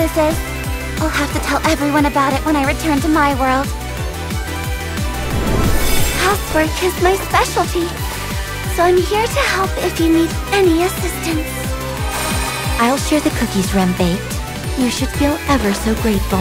this is. I'll have to tell everyone about it when I return to my world. Housework is my specialty, so I'm here to help if you need any assistance. I'll share the cookies Rem baked. You should feel ever so grateful.